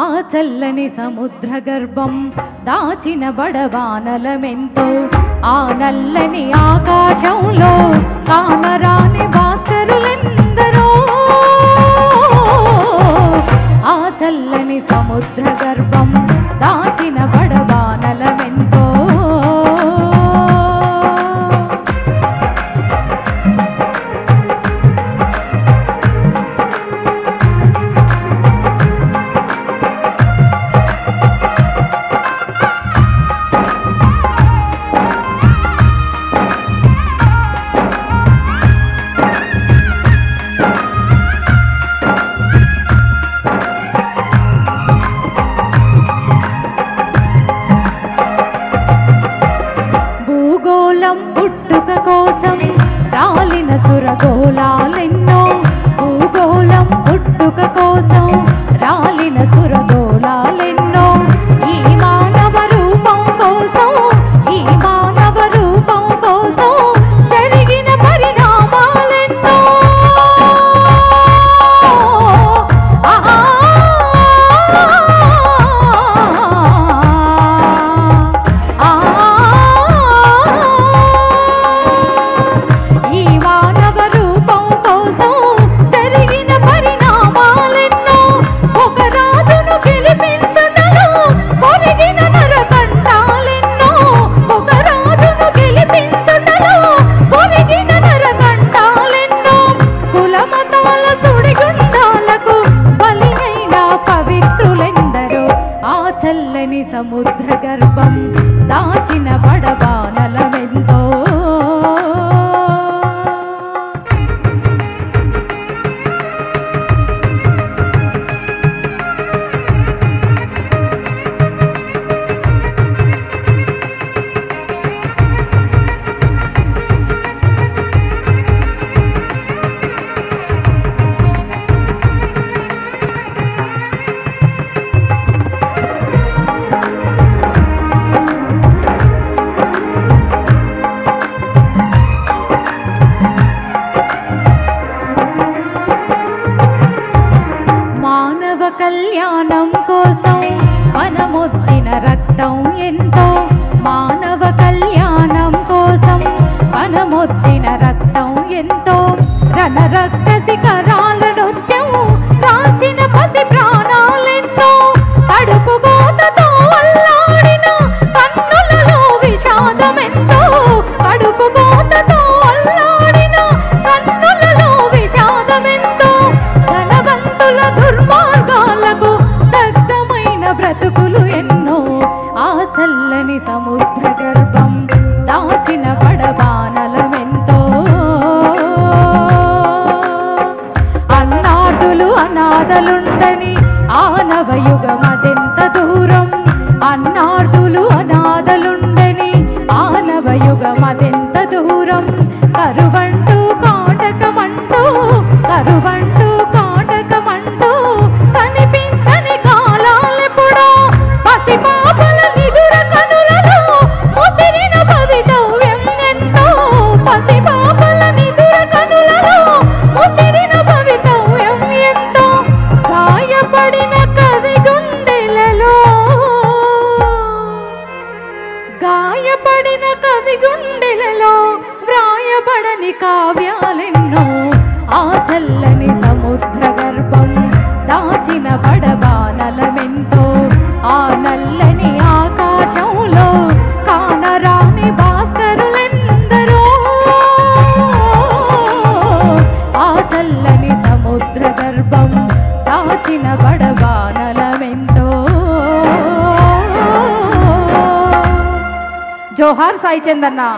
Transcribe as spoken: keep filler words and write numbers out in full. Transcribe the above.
ఆ చల్లని సముద్ర గర్భం దాచిన బడవానలమెంతో ఆ నల్లని ఆకాశంలో కామరాని భాస్కరులెందరో ఆ చల్లని సముద్ర గర్భం దాచిన బడవానలమెంతో సముద్ర గర్భం దాచిన బడబానలమెంతో కళ్యాణం కోసం మనమొద్దిన రక్తం ఎంతో మానవ కళ్యాణం కోసం మనమొద్దిన రక్తం ఎంతో రణరక్త శిఖరాల నృత్యం రాసిన పసి ప్రాణాలెంతో తడుపు గోతతో అల్లాడిన కన్నులలో విషాదమెంతో తడుపు గోతతో అల్లాడిన కన్నులలో విషాదమెంతో ధనవంతుల దుర్మార్గ బ్రతుకులు ఎన్నో ఆ చల్లని సముద్ర గర్భం దాచిన బడబానలమెంతో అన్నాదులు అనాథలుండని ఆ నవయుగం అదెంత దూరం అన్నాదులు అనాథలుండని ఆ నవయుగం అదెంత దూరం కరువంటూ కాటకమంటూ కరువంటూ కాటకమంటూ కనిపించని గాయపడిన కవి గుండెలలో వ్రాయబడని కావ్యాలెన్నో ఆ చల్లని సముద్ర గర్భం దాచిన బడబానలమెంతో ఆ నల్లని ఆకాశంలో కానరాని భాస్కరులెందరో ఆ చల్లని సముద్ర గర్భం దాచిన బడబానలమెంతో जोहार साईचंदना।